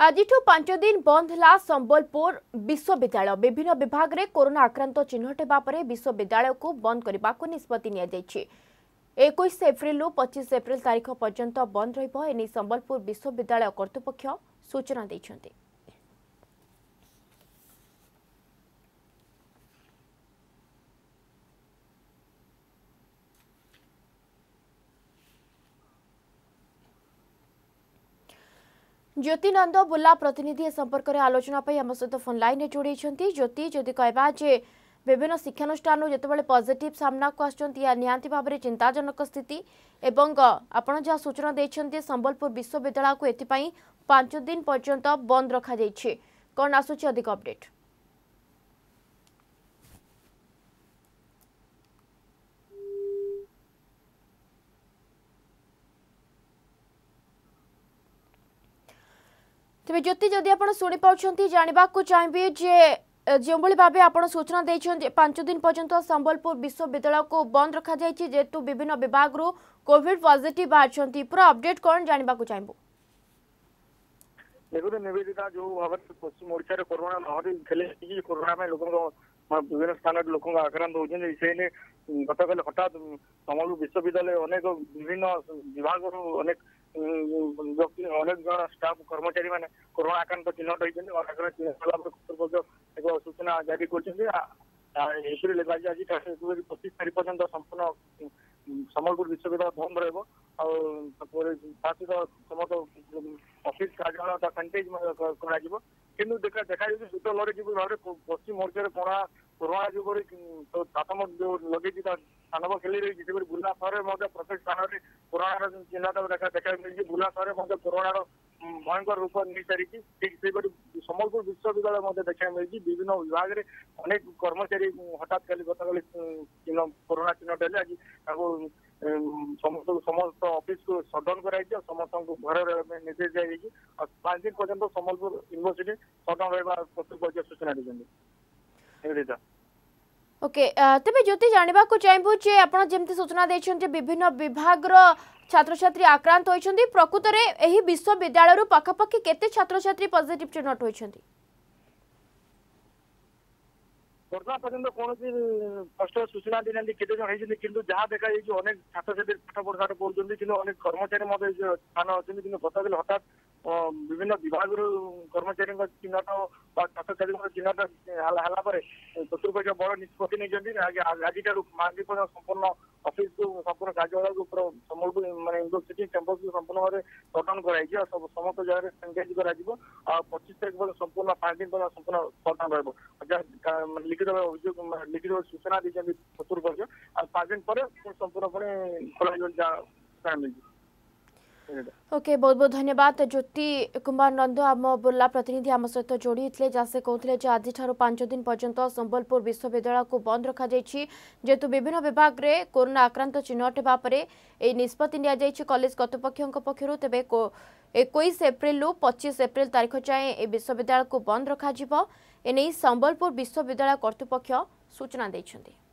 आज पांच दिन बंद है संबलपुर विश्वविद्यालय। विभिन्न विभाग में कोरोना आक्रांत चिन्हट होगा विश्वविद्यालय को बंद करने को निष्पत्ति लिया जाइछि। 21 एप्रिल 25 एप्रिल तारीख पर्यंत बंद रही संबलपुर विश्वविद्यालय कर्तृपक्ष सूचना देइछन्ति। ज्योति नंद बुर्ला प्रतिनिधि संपर्क में आलोचना आम सहित फोन लाइन जोड़ी। ज्योति जदि कहवा जे विभिन्न शिक्षानुष्ठान जितेबाला पॉजिटिव सामना को आसती भाव में चिंताजनक स्थिति एवं आपड़ जहाँ सूचना देखते संबलपुर विश्वविद्यालय को एपाई 5 दिन पर्यंत बंद रखा जाइए, कौन आसूची अधिक अपडेट? तेज ज्योति जदि आप शुणी पाँच जानवाक चाहिए जो भाव आप सूचना देखते 5 दिन पर्यंत संबलपुर विश्वविद्यालय को बंद रखा जेतु विभिन्न विभाग रू कोविड पॉजिटिव बाहर पूरा अपडेट कौन जानवाक चाहबू? देखो निवेदिता, जो भाव पश्चिम ओडार कोरोना महामारी खेले कोरोना में लोग विभिन्न स्थान लोक आक्रांत होने से गतकाल हठात संबलपुर विश्वविद्यालय अनेक विभिन्न विभाग अनेक व्यक्ति अनेक जन स्टाफ कर्मचारी मैंने कोरोना आक्रांत चिन्हट होती और आक्रांत चिन्हट एक सूचना जारी करज। आज 25 तारीख पर्यटन संपूर्ण संबलपुर विश्वविद्यालय बंद रहा सहित समस्त अफिस् कार्यालय सानिटाइज कर देखा शीत लहरी जो भाव में पश्चिम ओडार कोरोना जुगर तातम जो लगे स्थानव खेली रही है बुर्ला सहर में प्रत्येक स्थान में कोरोना चिन्ह देखा मिली। बुर्ला सहर में कोरोना भयंकर रूप नहीं सारी ठीक से संबलपुर विश्वविद्यालय देखा मिली। विभिन्न विभाग में अनेक कर्मचारी हठात कल गतकाल कोरोना चिन्हट है। आज समस्त ऑफिस को सटडाउन कराई समस्त घर निर्देश दी 5 दिन पर्यटन संबलपुर यूनिवर्सिटी सटडाउन रहा प्रस्तुत सूचना दी। ओके तेज ज्योति जानवा चाहबू जे आप सूचना देखते विभिन्न विभाग छात्र छात्री आक्रांत होती प्रकृत में यही विश्वविद्यालय पखापाखि केते छात्र छात्री पॉजिटिव चिन्हट होती? बर्तमान पर्यटन कौन स्पष्ट सूचना दी ना केत जन कि जहाँ देखा अनेक छात्र छात्री पाठ पढ़ाठ पढ़ुं कि अनेक कर्मचारी स्थान अच्छे कि गतकाल हठात विभिन्न विभाग कर्मचारी चिन्हट छात्र छात्री चिन्हट है कर्तृपक्ष बड़ निष्पत्ति नहीं। आज मार्च पर्यटन संपूर्ण अफिस् संपूर्ण कार्यालय को पूरा संबलपुर मानते यूनिवर्सिटी कैंपस को संपूर्ण भाव में सटडाउन कर समस्त जगह सानिटाइज कर 25 तारीख पर्यटन संपूर्ण 5 दिन पर्यटन संपूर्ण सटडाउन रहा लिखित अभियान लिखित सूचना दी कर्तृपक्ष 5 दिन पर संपूर्ण खोल मिली। ओके बहुत बहुत धन्यवाद ज्योति कुमार नंद आम बुर्ला प्रतिनिधि आम सहित जोड़ी होते जहाँ से कहते हैं आज 5 दिन पर्यंत संबलपुर विश्वविद्यालय को बंद रखा जाइए जेतु विभिन्न विभाग में कोरोना आक्रांत चिन्हट होगा निष्पत्ति लिया कॉलेज कर्तृपक्ष पक्षर। तेज 21 एप्रिल 25 एप्रिल तारीख जाए यह विश्वविद्यालय को बंद रखा एने संबलपुर विश्वविद्यालय कर्तृपक्ष सूचना देइछन्ति।